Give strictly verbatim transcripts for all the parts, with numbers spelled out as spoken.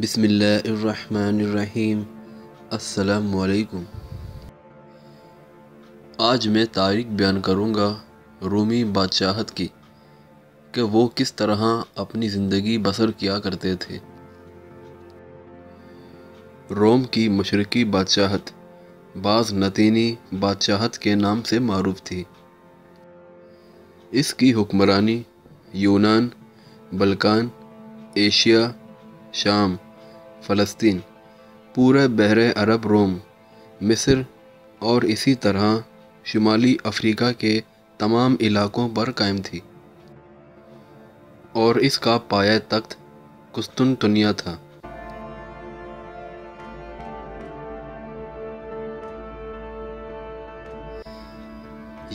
बिस्मिल्लाहिर्रहमानिर्रहीम। अस्सलामुअलैकुम। आज मैं तारीख बयान करूँगा रोमी बादशाहत की, कि वो किस तरह अपनी ज़िंदगी बसर किया करते थे। रोम की मशरक़ी बादशाहत बाज़ नतीनी बादशाहत के नाम से मारूफ थी। इसकी हुक्मरानी यूनान, बल्कान, एशिया, शाम, फ़लस्तीन, पूरे बहरे अरब, रोम, मिस्र और इसी तरह शुमाली अफ्रीका के तमाम इलाकों पर कायम थी और इसका पाया तख्त कुस्तुनतुनिया था।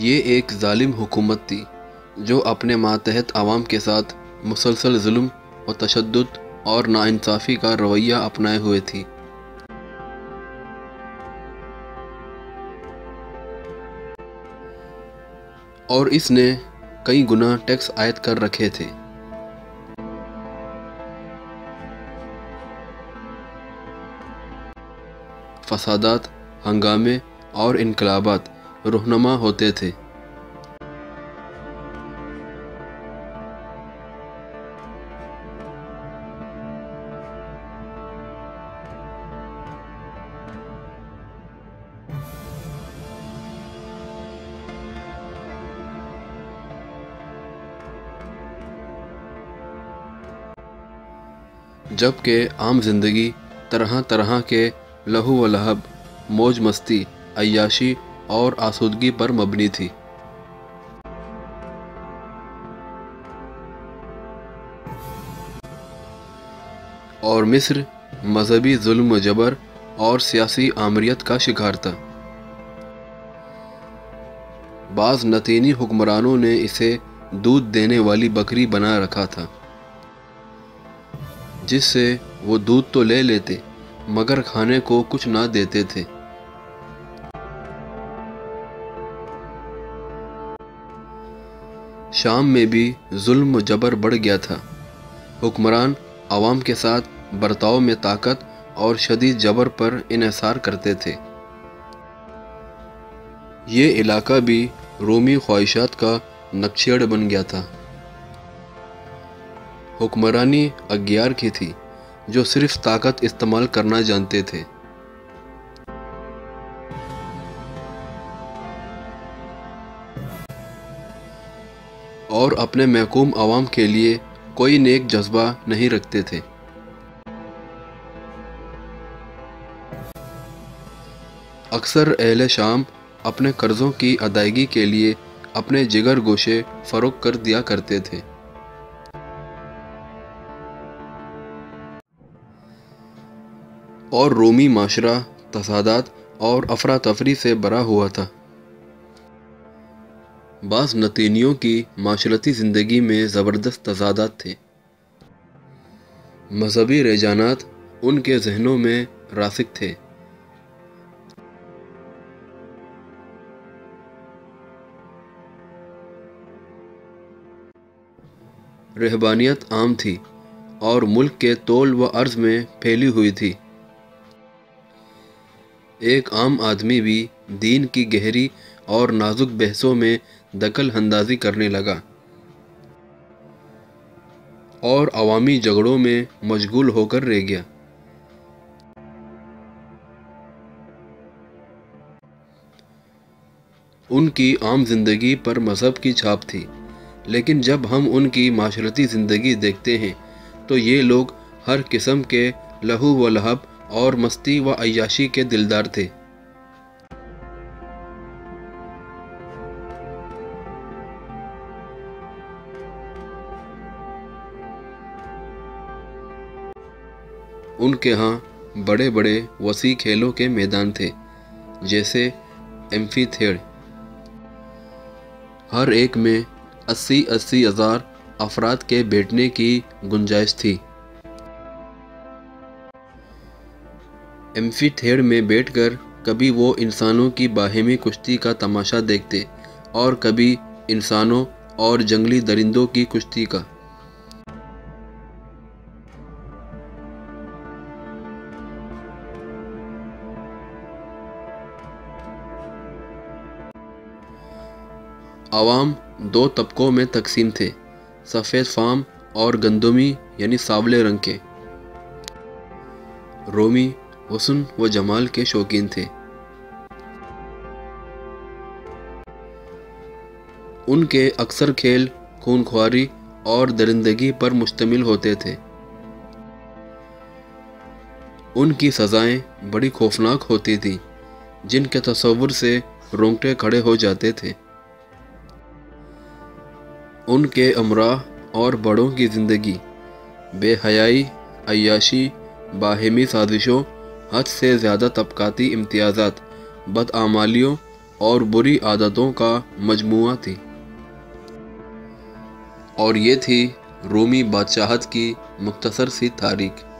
ये एक जालिम हुकूमत थी जो अपने मातहत आवाम के साथ मुसलसल जुल्म और तशद्दुद और नाइंसाफ़ी का रवैया अपनाए हुए थी। और इसने कई गुना टैक्स आयद कर रखे थे। फसादात, हंगामे और इनकलाबात रहनुमा होते थे। जबकि आम ज़िंदगी तरह तरह के लहू व लहब, मौज मस्ती, अय्याशी और आसूदगी पर मबनी थी। और मिस्र मजहबी जुल्म व जबर और सियासी आमरियत का शिकार था। बाज़ नतीनी हुक्मरानों ने इसे दूध देने वाली बकरी बना रखा था, जिससे वो दूध तो ले लेते मगर खाने को कुछ ना देते थे। शाम में भी जुल्म व जबर बढ़ गया था। हुक्मरान आवाम के साथ बर्ताव में ताकत और शदीद जबर पर इन्हसार करते थे। ये इलाका भी रोमी ख्वाहिशात का नक्शेड़ बन गया था। हुक्मरानी अग्यार की थी जो सिर्फ ताकत इस्तेमाल करना जानते थे। और अपने महकूम आवाम के लिए कोई नेक जज्बा नहीं रखते थे। अक्सर अहले शाम अपने कर्जों की अदायगी के लिए अपने जिगर गोशे फरोख्त कर दिया करते थे। और रोमी माशरा तसादात और अफरा तफरी से भरा हुआ था। बाज़ नतीनियों की माशरती ज़िंदगी में ज़बरदस्त तजादात थे। मजहबी रुझानात उनके जहनों में रासिक थे। रहबानियत आम थी और मुल्क के तोल व अर्ज़ में फैली हुई थी। एक आम आदमी भी दीन की गहरी और नाजुक बहसों में दखल अंदाजी करने लगा और अवामी झगड़ों में मशगूल होकर रह गया। उनकी आम जिंदगी पर मजहब की छाप थी, लेकिन जब हम उनकी माशरती ज़िंदगी देखते हैं तो ये लोग हर किस्म के लहू व लहब और मस्ती व अय्याशी के दिलदार थे। उनके यहाँ बड़े बड़े वसी खेलों के मैदान थे, जैसे एम्फीथिएटर। हर एक में अस्सी अस्सी हज़ार अफराद के बैठने की गुंजाइश थी। एम्फीथिएटर में बैठकर कभी वो इंसानों की बाहिमी कुश्ती का तमाशा देखते और कभी इंसानों और जंगली दरिंदों की कुश्ती का। आवाम दो तबकों में तकसीम थे, सफ़ेद फाम और गंदुमी यानी सावले रंग के। रोमी हुस्न व जमाल के शौकीन थे। उनके अक्सर खेल खूनख्वारी और दरिंदगी पर मुश्तमिल होते थे। उनकी सज़ाएं बड़ी खौफनाक होती थीं, जिनके तसव्वुर से रोंगटे खड़े हो जाते थे। उनके अमराह और बड़ों की ज़िंदगी बेहयाई, अय्याशी, बाहिमी साजिशों, हद से ज़्यादा तबकाती इम्तियाज़ात, बदआमालियों और बुरी आदतों का मजमुआ थी। और ये थी रोमी बादशाहत की मुख्तसर सी तारीख।